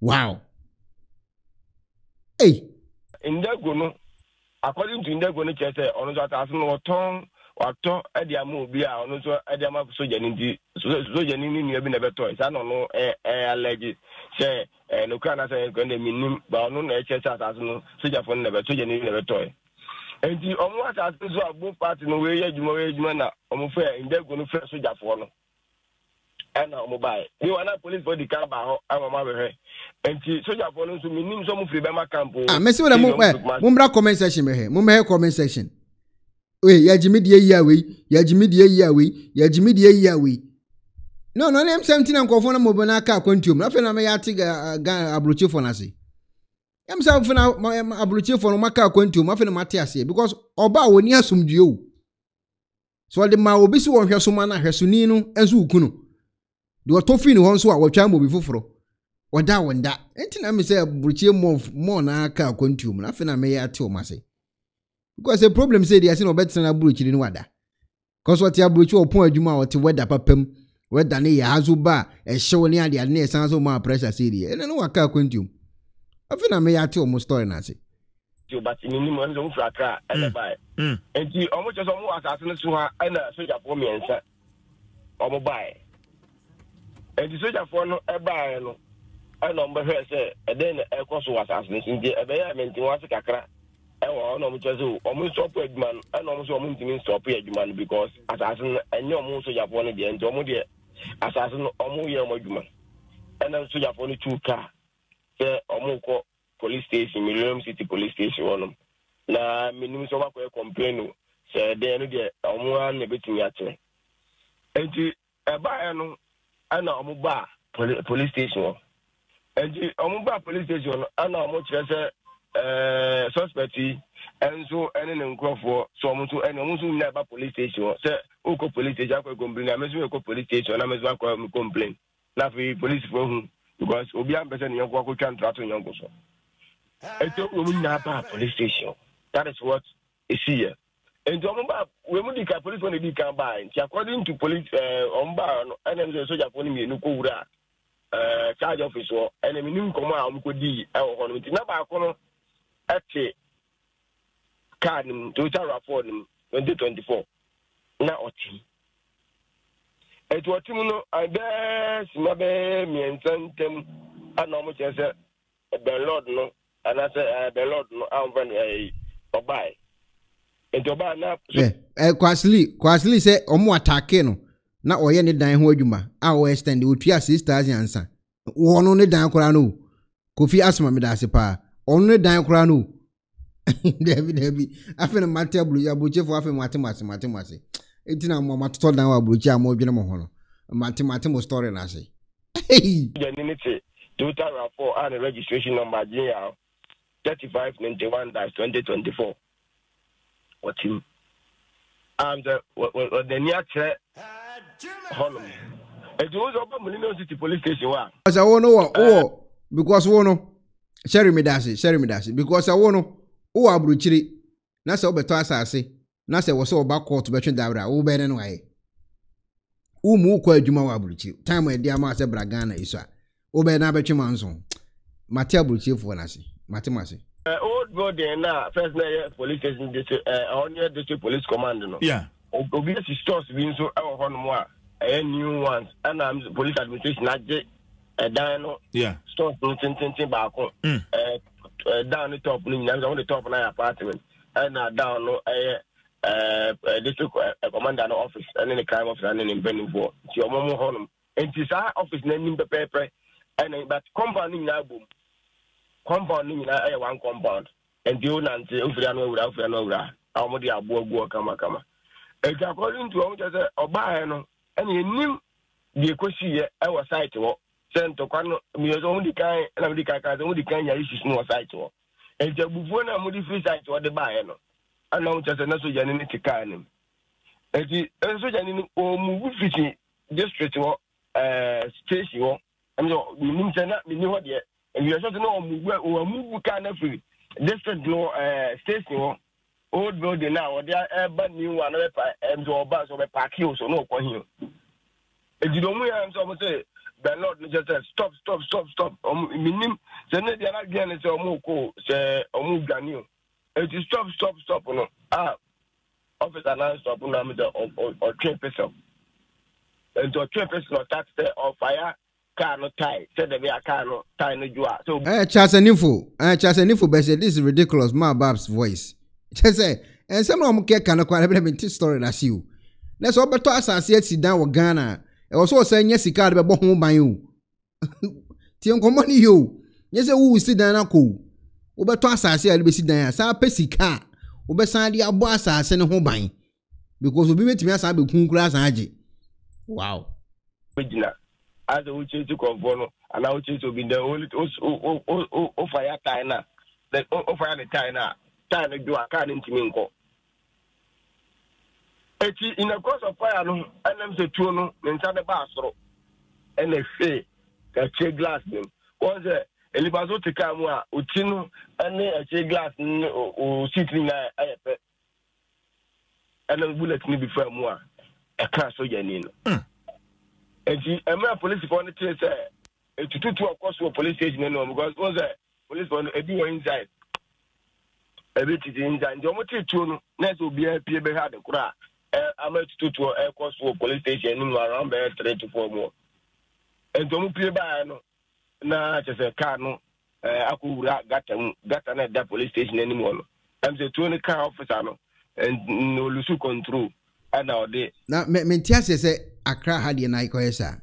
Wow, hey. Ndego, according to Ndego, no chese ono so atasun oton wato ediamu bi a ono so ediamu so jeni ni nua bi na beto isa no no allergy say no kana say ko na minim ba ono na chese atasun so jafo na beto jeni ni na beto enti omo atasun so agbo party no we ye juma na omo fa Ndego no fa so jafo no and omo bai we wana police body ka ba ho amama be he enti soja follow so minim so mu free be ma camp o ah me se we mo comment section be he mo me comment section we ya jimidie yia we no na m17 na nkofo na mo be na ka kwantium na fe na me ya tiga abrochi for na se m17 na abrochi for no ma ka kwantium afi na mate ase because oba woni asumdue o so de ma obi si won hwesoma na hwesoni no enso ukunu de otofi ni won so a wotwa mo bi foforo Wada wanda. Enti na me say bruchie more na aka kwantum na fe na me ya te o ma say. Because the problem say dey say no better na bruchie ni wada. Because what ya bruchie o pon adwuma o te weda papam, weda ne ya azuba, e hyew ne ade ade na san so ma pressure say dey. Ene no aka kwantum. Afi na me ya te o mo story na say. You but ni mo nzo fraka ele bai. Enti o mo che so mo asase no so ha ana so japo mi ensa. O mo bai. Enti so japo no e bai no. I know my friend said, and then a cost was asking the abandonment in Wasakra. I want to almost stop with man, and almost almost means stop with man because assassin and no more so you have one again, Domodia, assassin or more young and then so you have only 2 cars. There are more police station, Millennium City police station on them. Now, minimum so I complain, said they are more than a bit in your chair. And a buyer and a bar police station. Enti omba police station ana omo chese suspecti enzo ene nkrofo so omo so ene omo so nya ba police station se oko police station akwa complain na mezu oko police station na mezu akwa complain na fi police for hu because obi am person nyanko akwa ntrato nyanko so enti omo nya ba police station that is what is here enti omba we mu dika police one dey kan ba enti according to police omba no ene mezu soja phone mi enu ko wura charge office or enemy new come out could be on it. Never call at a card to afford him 2024. Now, what it was Timono, I guess, my baby and sent him a normal chance. The Lord, no, and I said, the Lord, no, I'm running a buy. And to buy now, Kwasli said, Omo Atakeno. Na oye ne dan ho adwuma a o extend otua 6000 ansa wono ne dan kora no Kofi Asma me da se pa ono ne dan kora no David afena mateblu ya boche fo afema matemase etina mo matoto dan wa boche a mo dwene mo ho no matemate story na se identity total rapport and registration number JL 3591-2024 what team and the near chair Holland. It was open Millennium City police station. Because I want to oh, because we know. Sherry Medasi. Because I want to oh, Abruchiri. Nasa obeto asase. Nasa waso oba court between Dabra. Obe nenu aye. umu kwa juma wabuluchi. Time we dia ma se bragana iswa. Obe na betwe manson. Mate abuluchi fo na se. Mate ma se. Old God na first na police station district onye district police command no. Yeah. Obi si stores bi so e ho no mo a new ones and police administration age down yeah stores tin baako down the top ni na on the top na apartment and down no district commander no office and in the crime office and in Benin for your mom home and this office name the paper and but compounding na one compound and the owner and offiano amodi abuo kama according to him just oba no and you knew the question I was site or sent to Kano, we are only kind and America, only kind of issues no site or and the Bufona modified site or the Bayano. I know just another Janinic Carnum. And the Janin or Mugufi district or station, and we mean not be new yet. And we are just no Mugucana free district or station. Old building now, they are urban new one or bus or park hills or no one here. If you don't hear someone say, Ben Lord just said, stop. Meaning, they are not getting it or more say, or move Ganyu. It is stop. No, office announced stop or train person. And to train person or tax or fire, car no tie, said that we are car no tie no you are. So, Charles and Info, but this is ridiculous. My Bab's voice. Just say, and some of them can't quite have been story as you. That's all but us. I said, sit down with Ghana. I was also saying, yes, he can't be home by you. Tianco money you. Yes, who sit down and cool. Over twice I say, I'll be sitting there. Sa Pesica. Over Sandy Abasa, I send home by because we meet me as I become grass. Wow. As the witches to conform, and our children will be the only fire China. That fire the China. Do a car into Minko. In the course of fire, and I'm the tunnel, and Santa Basro, and a fee, a check glass name. Was a Libazo to Camua, Utino, and a check glass or sitting there. And a bullet me before more a castle Yanino. And she, a mere police upon the chase, a two of course to a police station, because was a police on a door inside. A bit inside the motive tune, next will be a PB had a crack. I met to a cost for police station around by 3 to 4 more. And to Piabano, not as a cardinal, I could got another police station anymore. I'm the 20 car officer and no Lusu control. And now they now Mentias said, Accra had an Icoesa.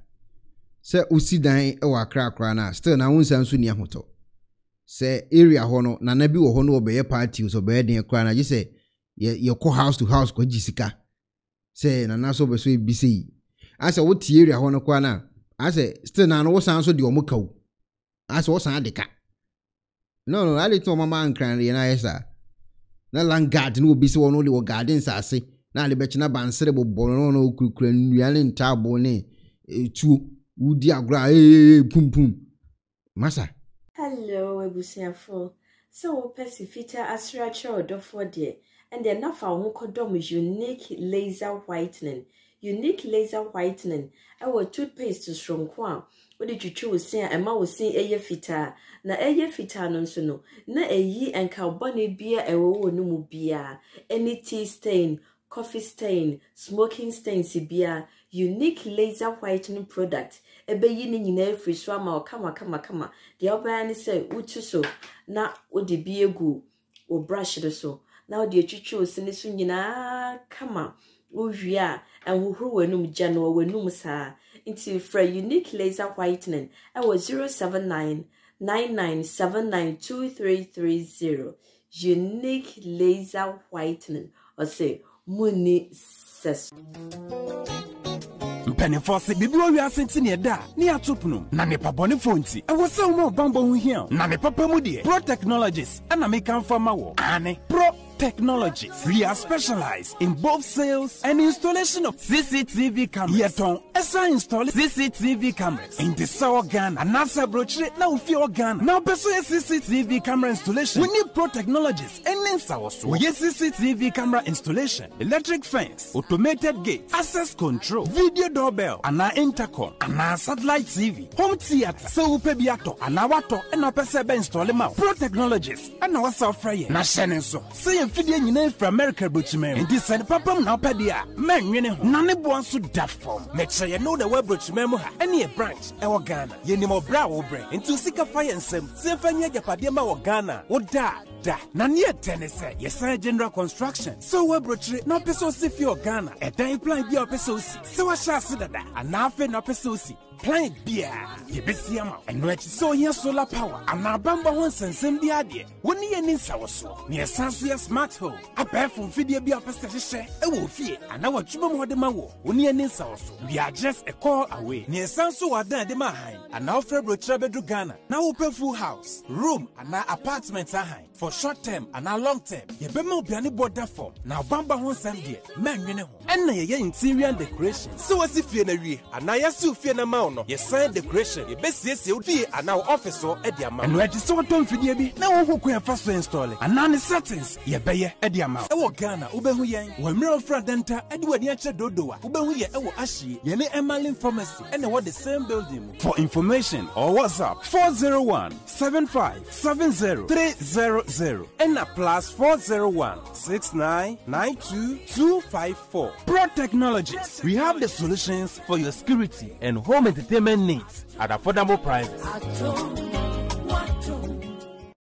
Sir Usidine or Accra Crana, still now Sunsunia Hoto. Say area hono na nabi wo hono obeye party so be den kra na je say ye ko house to house ko jisika say na na so be so bi sei asa wo tie area hono kwa na asa still na no wo san so de omuka wo asa wo san de ka no ali to mama ankran ye na yesa na langard no obi se wono le wo garden sase na ali be china bansere bobo no no okurukura nuale ntabo ne etuo wudi agora pum masa. Hello, Ebusiafo. So, Pesifita Asracha or Dofodie, and then now for Wokodom is unique laser whitening. Unique laser whitening. Our toothpaste to strong qua. What did you choose? Say, Emma was seeing Ayer Fita. Na Ayer Fita non so no. Na a ye and carbonate beer a woe no beer. Any tea stain, coffee stain, smoking stain, si beer. Unique laser whitening product. Ebe yini nyine free swama o kama. The oba ni say utu so na odibi egu o brush do so. Na odi echichu osini so nyina kama. Ohwia enhuhuru wanum gya no wanum saa. Inti fra unique laser whitening. I was 07999792330. Unique laser whitening. Or say muni ses. Pentecost, Bible, we are sending a da near Tupnum, Nana Paboni Fonti, and was so more bamboo here, Nana Papa Mudi, Pro Technologies, and American Farmer, Anne Pro Technologies. We are specialized in both sales and installation of CCTV cameras. Esa install CCTV cameras in the Sao Ghana. NASA brochure now fear Ghana. Now pursue CCTV camera installation. We need Pro Technologies and Ninsaosu. We need CCTV camera installation, electric fence, automated gate, access control, video doorbell, and our intercom, and our satellite TV, home theater, so we pay biato, and our water, and our PCB install now. Pro Technologies and our software. Na shenenso. Say a video in America brochman. In this and Papa now pedia. Men, you know, none of us should that form. Make sure you know the web brochman. Any branch, our Ghana. You need more brow brain. Into Sika Fire and Sem, Sefania Padema or Ghana. What da? Da. Nanya Tennessee. Yes, I general construction. So web brochure. No peso si for Ghana. A day plan be a peso si. So I shall see that. And now for no peso si. Planet beer, ye besiama, and which so here solar power, and our bamba once and send the idea. When ye in Sawaso, near Sansia smart home, a pair from Fidia be a pastor, a wolf, and our chumma de mawo, when ye in Sawaso, we are just a call away, near Sansu Ada de Mahain, and our favorite Trebedru Ghana, now open full house, room, and our apartments are high for short term and our long term. Ye bemo be any border form, now bamba once and dear, men, you know, and ye interior decoration. So as if ye and I assume Fianama. Yes, sir, decoration. You best yes, you be an officer at the amount. And where you saw Tom Fidiabi, now who can first install it. And none is settings, you bear at the amount. Our Ghana, Ubehuyan, when Mirror Fradenta, Edward Yacha Dodoa, Ubehuya, our Ashi, Yene Emmalin Pharmacy, and what the same building. For information or WhatsApp 401-7570-300 and a plus 401-6992-254. Pro Technologies, we have the solutions for your security and home entertainment needs at affordable prices.